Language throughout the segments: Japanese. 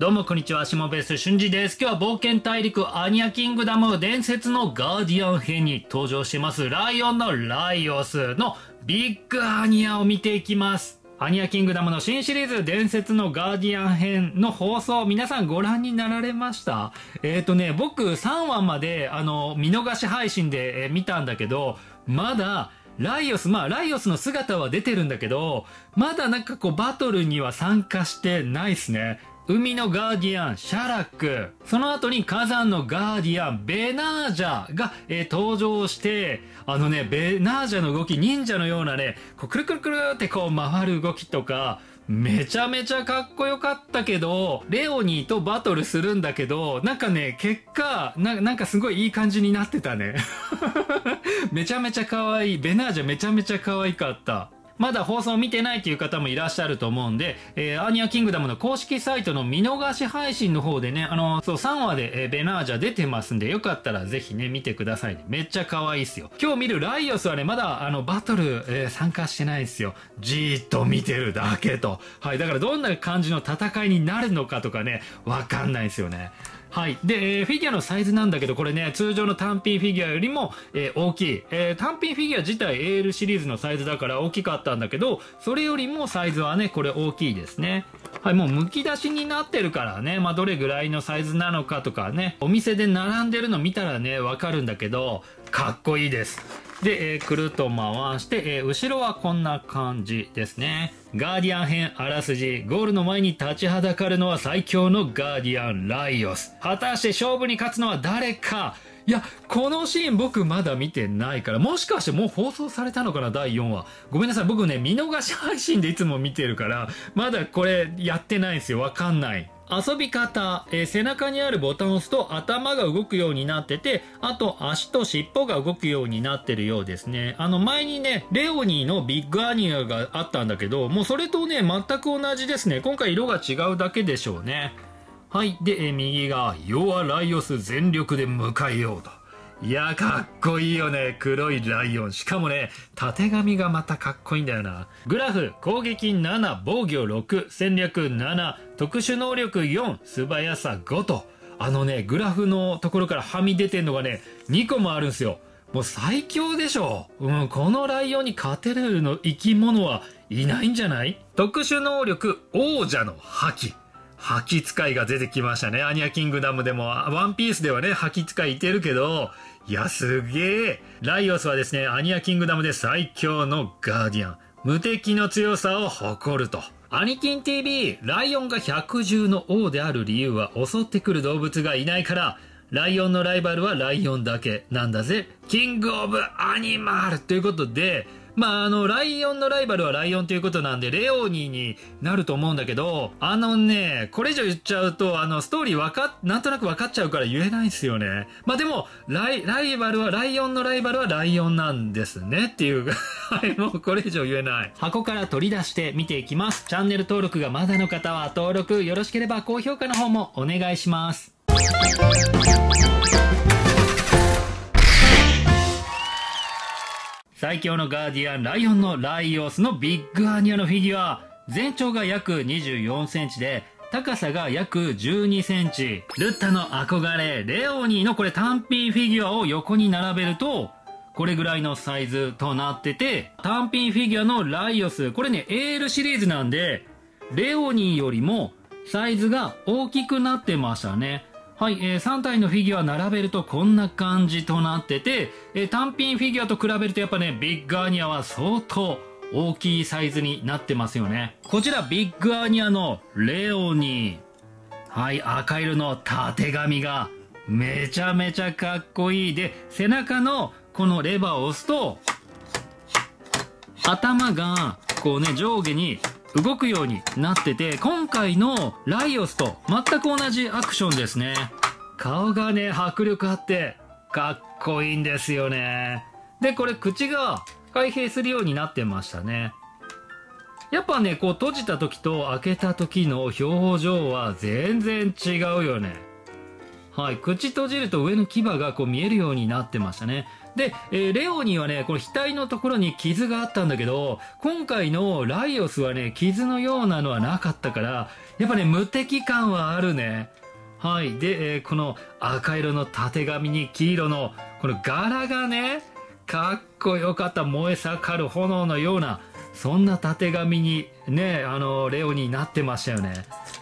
どうもこんにちは、しもベース俊二です。今日は冒険大陸アニャキングダム伝説のガーディアン編に登場しますライオンのライオスのビッグアニャを見ていきます。アニャキングダムの新シリーズ伝説のガーディアン編の放送、皆さんご覧になられました？僕3話まで見逃し配信で見たんだけど、まだライオスの姿は出てるんだけど、まだなんかこうバトルには参加してないっすね。海のガーディアン、シャラック。その後に火山のガーディアン、ベナージャが、登場して、ベナージャの動き、忍者のようなね、こうくるくるくるってこう回る動きとか、めちゃめちゃかっこよかったけど、レオニーとバトルするんだけど、なんかね、結果、なんかすごいいい感じになってたね。めちゃめちゃ可愛い。ベナージャめちゃめちゃ可愛かった。まだ放送見てないという方もいらっしゃると思うんで、アニャキングダムの公式サイトの見逃し配信の方でね、3話で、ベナージャ出てますんで、よかったらぜひね、見てくださいね。めっちゃ可愛いっすよ。今日見るライオスはね、まだバトル、参加してないっすよ。じーっと見てるだけと。はい、だからどんな感じの戦いになるのかとかね、わかんないっすよね。はい。で、フィギュアのサイズなんだけど、これね、通常の単品フィギュアよりも、大きい。単品フィギュア自体 AL シリーズのサイズだから大きかったんだけど、それよりもサイズはね、これ大きいですね。はい、もう剥き出しになってるからね、まあ、どれぐらいのサイズなのかとかね、お店で並んでるの見たらね、わかるんだけど、かっこいいです。で、くるっと回して、後ろはこんな感じですね。ガーディアン編あらすじ。ゴールの前に立ちはだかるのは最強のガーディアン、ライオス。果たして勝負に勝つのは誰か？いや、このシーン僕まだ見てないから、もしかしてもう放送されたのかな、第4話。ごめんなさい、僕ね、見逃し配信でいつも見てるから、まだこれやってないんですよ。わかんない。遊び方、背中にあるボタンを押すと頭が動くようになってて、あと足と尻尾が動くようになってるようですね。前にね、レオニーのビッグアニアがあったんだけど、もうそれとね、全く同じですね。今回色が違うだけでしょうね。はい。で、右が、要はライオス全力で迎えようと。いや、かっこいいよね。黒いライオン。しかもね、縦紙がまたかっこいいんだよな。グラフ、攻撃7、防御6、戦略7、特殊能力4、素早さ5と。グラフのところからはみ出てんのがね、2個もあるんですよ。もう最強でしょ。うん、このライオンに勝てるの生き物はいないんじゃない？特殊能力、王者の覇気。覇気使いが出てきましたね。アニャキングダムでも、ワンピースではね、覇気使いいてるけど、いや、すげえ。ライオスはですね、アニャキングダムで最強のガーディアン。無敵の強さを誇ると。アニキン TV、ライオンが百獣の王である理由は襲ってくる動物がいないから、ライオンのライバルはライオンだけなんだぜ。キングオブアニマルということで、まあ、ライオンのライバルはライオンということなんで、レオニーになると思うんだけど、これ以上言っちゃうと、ストーリーなんとなく分かっちゃうから言えないんすよね。まあ、でも、ライオンのライバルはライオンなんですねっていう、はい、もうこれ以上言えない。箱から取り出して見ていきます。チャンネル登録がまだの方は登録、よろしければ高評価の方もお願いします。最強のガーディアン、ライオンのライオスのビッグアニャのフィギュア。全長が約24センチで、高さが約12センチ。ルッタの憧れ、レオニーのこれ単品フィギュアを横に並べると、これぐらいのサイズとなってて、単品フィギュアのライオス、これね、AL シリーズなんで、レオニーよりもサイズが大きくなってましたね。はい、3体のフィギュア並べるとこんな感じとなってて、単品フィギュアと比べるとやっぱね、ビッグアニャは相当大きいサイズになってますよね。こちらビッグアニャのレオニー。はい、赤色の縦紙がめちゃめちゃかっこいい。で、背中のこのレバーを押すと、頭がこうね、上下に動くようになってて、今回のライオスと全く同じアクションですね。顔がね、迫力あって、かっこいいんですよね。で、これ口が開閉するようになってましたね。やっぱね、こう閉じた時と開けた時の表情は全然違うよね。はい、口閉じると上の牙がこう見えるようになってましたね。で、レオにはね、この額のところに傷があったんだけど、今回のライオスはね、傷のようなのはなかったから、やっぱね、無敵感はあるね。はい。で、この赤色の縦紙に黄色の、この柄がね、かっこよかった。燃え盛る炎のような、そんな縦紙にね、レオになってましたよね。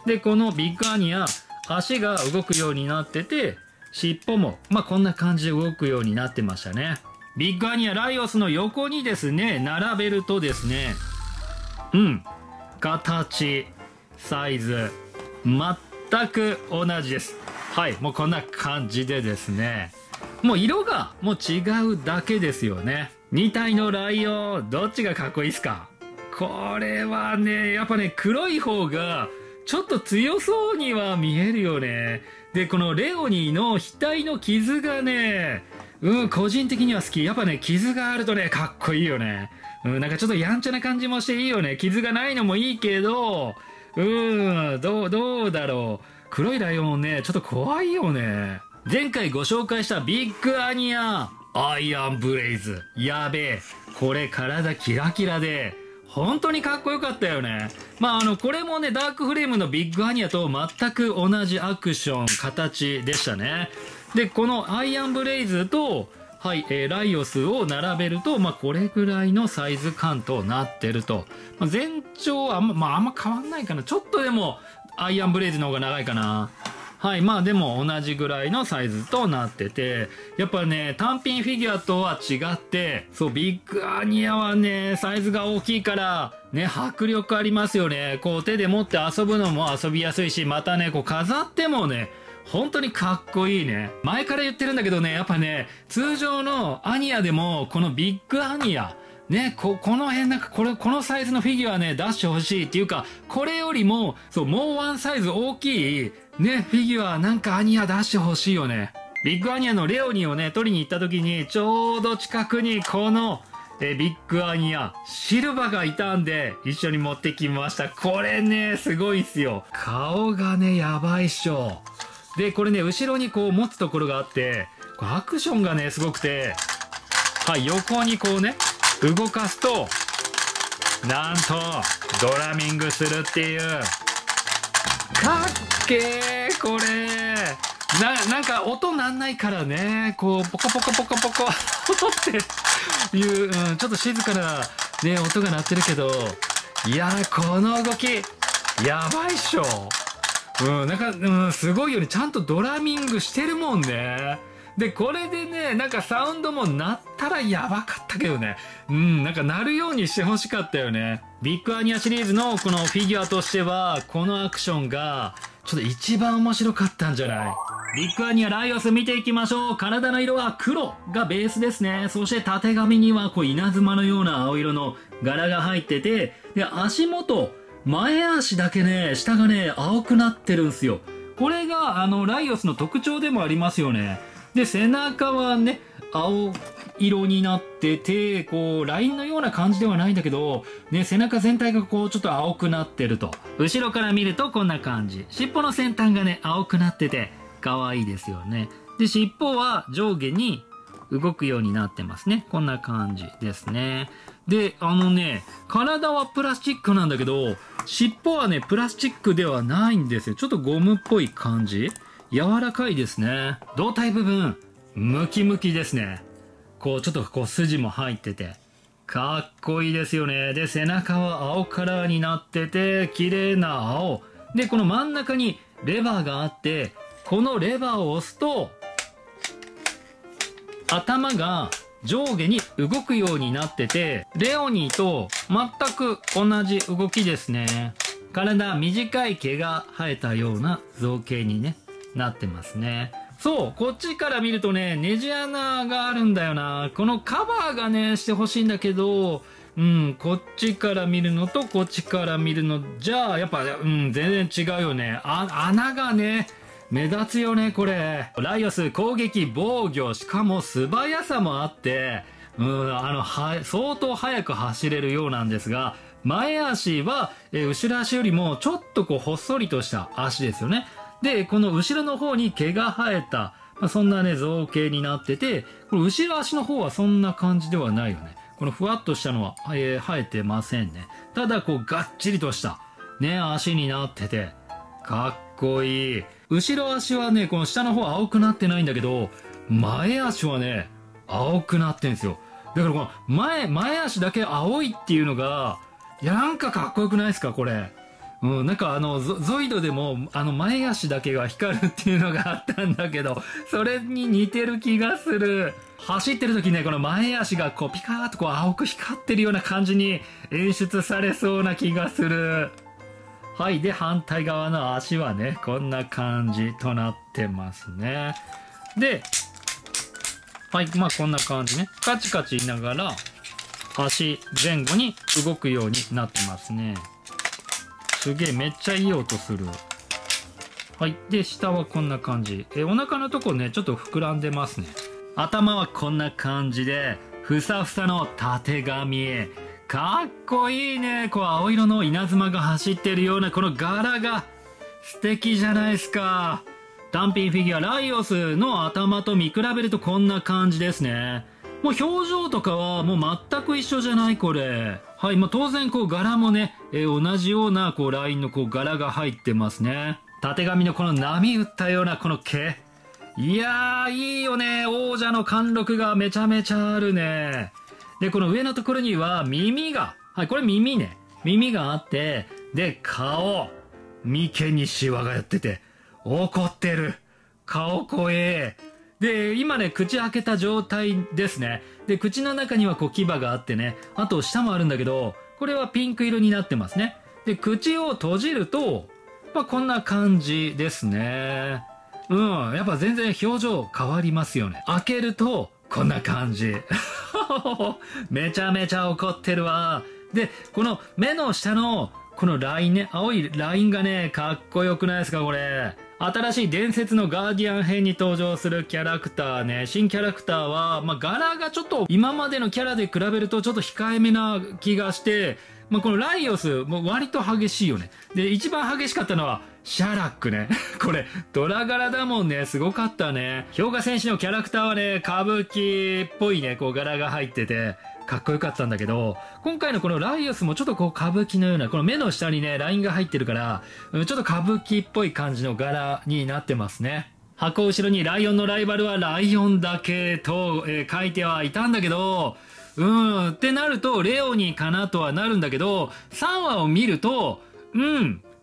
で、このビッグアニア、足が動くようになってて、尻尾も、まあ、こんな感じで動くようになってましたね。ビッグアニアライオスの横にですね、並べるとですね、うん、形、サイズ、全く同じです。はい、もうこんな感じでですね、もう色がもう違うだけですよね。2体のライオン、どっちがかっこいいっすか？これはね、やっぱね、黒い方が、ちょっと強そうには見えるよね。で、このレオニーの額の傷がね、うん、個人的には好き。やっぱね、傷があるとね、かっこいいよね。うん、なんかちょっとやんちゃな感じもしていいよね。傷がないのもいいけど、うん、どうだろう。黒いライオンね、ちょっと怖いよね。前回ご紹介したビッグアニア、アイアンブレイズ。やべえ。これ体キラキラで、本当にかっこよかったよね。まあ、これもね、ダークフレームのビッグアニアと全く同じアクション、形でしたね。で、このアイアンブレイズと、はい、ライオスを並べると、まあ、これぐらいのサイズ感となってると。まあ、全長はあんま変わんないかな。ちょっとでも、アイアンブレイズの方が長いかな。はい、まあでも同じぐらいのサイズとなってて、やっぱね、単品フィギュアとは違って、そう、ビッグアニアはね、サイズが大きいから、ね、迫力ありますよね。こう手で持って遊ぶのも遊びやすいし、またね、こう飾ってもね、本当にかっこいいね。前から言ってるんだけどね、やっぱね、通常のアニアでも、このビッグアニア、ね、この辺なんかこのサイズのフィギュアね、出してほしいっていうか、これよりも、そう、もうワンサイズ大きい、ね、フィギュアなんかアニア出してほしいよね。ビッグアニアのレオニーをね、取りに行った時に、ちょうど近くにこの、ビッグアニア、シルバがいたんで、一緒に持ってきました。これね、すごいっすよ。顔がね、やばいっしょ。で、これね、後ろにこう持つところがあって、アクションがね、すごくて、はい、横にこうね、動かすと、なんと、ドラミングするっていう、かっけー、これなんか音なんないからね、こう、ポコポコポコポコっていう、うん、ちょっと静かな、ね、音が鳴ってるけど、いやー、この動き、やばいっしょ。うん、なんか、うん、すごいよね。ちゃんとドラミングしてるもんね。で、これでね、なんかサウンドも鳴ったらやばかったけどね。うん、なんか鳴るようにしてほしかったよね。ビッグアニアシリーズのこのフィギュアとしては、このアクションが、ちょっと一番面白かったんじゃない？ビッグアニアライオス見ていきましょう。体の色は黒がベースですね。そして縦髪にはこう稲妻のような青色の柄が入ってて、で、足元、前足だけね、下がね、青くなってるんすよ。これが、ライオスの特徴でもありますよね。で、背中はね、青色になってて、こう、ラインのような感じではないんだけど、ね、背中全体がこう、ちょっと青くなってると。後ろから見るとこんな感じ。尻尾の先端がね、青くなってて、可愛いですよね。で、尻尾は上下に動くようになってますね。こんな感じですね。で、体はプラスチックなんだけど、尻尾はね、プラスチックではないんですよ。ちょっとゴムっぽい感じ。柔らかいですね。胴体部分、ムキムキですね。こう、ちょっとこう、筋も入ってて。かっこいいですよね。で、背中は青カラーになってて、綺麗な青。で、この真ん中にレバーがあって、このレバーを押すと、頭が上下に動くようになってて、レオニーと全く同じ動きですね。体、短い毛が生えたような造形にね。なってますね。そう、こっちから見るとね、ネジ穴があるんだよな。このカバーがね、してほしいんだけど、うん、こっちから見るのとこっちから見るのじゃあ、やっぱ、うん、全然違うよね。穴がね、目立つよね、これ。ライオス、攻撃、防御、しかも素早さもあって、うん、相当速く走れるようなんですが、前足は、後ろ足よりもちょっとこう、ほっそりとした足ですよね。で、この後ろの方に毛が生えたまあ、そんなね、造形になってて、これ後ろ足の方はそんな感じではないよね。このふわっとしたのは、生えてませんね。ただ、こう、がっちりとした、ね、足になってて、かっこいい。後ろ足はね、この下の方は青くなってないんだけど、前足はね、青くなってんですよ。だからこの前足だけ青いっていうのが、いや、なんかかっこよくないですか、これ。うん、なんかゾイドでも、前足だけが光るっていうのがあったんだけど、それに似てる気がする。走ってる時ね、この前足がこう、ピカーッとこう、青く光ってるような感じに演出されそうな気がする。はい。で、反対側の足はね、こんな感じとなってますね。で、はい。まあ、こんな感じね。カチカチ言いながら、足前後に動くようになってますね。すげえ、めっちゃいい音する。はい。で、下はこんな感じ。お腹のとこね、ちょっと膨らんでますね。頭はこんな感じで、ふさふさのたてがみ。かっこいいね。こう、青色の稲妻が走ってるような、この柄が素敵じゃないですか。単品フィギュアライオスの頭と見比べるとこんな感じですね。もう表情とかはもう全く一緒じゃないこれ。はい、まあ、当然こう柄もね、同じようなこうラインのこう柄が入ってますね。たてがみのこの波打ったようなこの毛。いやー、いいよね。王者の貫禄がめちゃめちゃあるね。で、この上のところには耳が、はい、これ耳ね。耳があって、で、顔。眉間にシワがやってて。怒ってる。顔怖え。で、今ね、口開けた状態ですね。で、口の中にはこう牙があってね。あと舌もあるんだけど、これはピンク色になってますね。で、口を閉じると、まあ、こんな感じですね。うん。やっぱ全然表情変わりますよね。開けると、こんな感じ。めちゃめちゃ怒ってるわ。で、この目の下の、このラインね、青いラインがね、かっこよくないですか、これ。新しい伝説のガーディアン編に登場するキャラクターね、新キャラクターは、まあ、柄がちょっと今までのキャラで比べるとちょっと控えめな気がして、まあ、このライオス、もう割と激しいよね。で、一番激しかったのは、シャラックね。これ、ドラ柄だもんね、すごかったね。氷河戦士のキャラクターはね、歌舞伎っぽいね、こう柄が入ってて、かっこよかったんだけど、今回のこのライオスもちょっとこう歌舞伎のような、この目の下にね、ラインが入ってるから、ちょっと歌舞伎っぽい感じの柄になってますね。箱後ろにライオンのライバルはライオンだけと、書いてはいたんだけど、ってなるとレオニーかなとはなるんだけど、3話を見ると、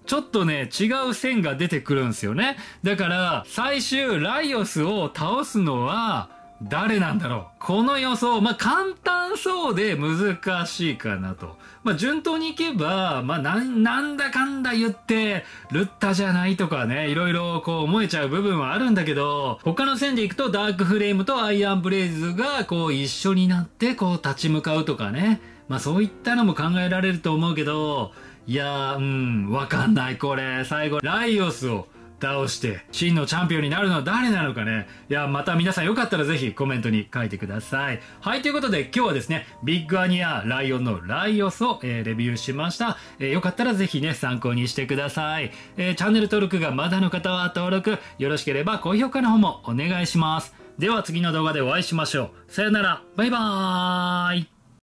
ちょっとね、違う線が出てくるんですよね。だから、最終ライオスを倒すのは、誰なんだろう。この予想、まあ、簡単そうで難しいかなと。まあ、順当にいけば、まあ、なんだかんだ言って、ルッタじゃないとかね、いろいろこう思えちゃう部分はあるんだけど、他の線でいくとダークフレームとアイアンブレイズがこう一緒になってこう立ち向かうとかね。まあ、そういったのも考えられると思うけど、いやー、わかんないこれ。最後、ライオスを倒して真のチャンピオンになるのは誰なのかね。いや、また皆さんよかったらぜひコメントに書いてください。はい、ということで今日はですね、ビッグアニアライオンのライオスを、レビューしました。よかったらぜひね、参考にしてください。チャンネル登録がまだの方は登録、よろしければ高評価の方もお願いします。では次の動画でお会いしましょう。さよなら、バイバーイ。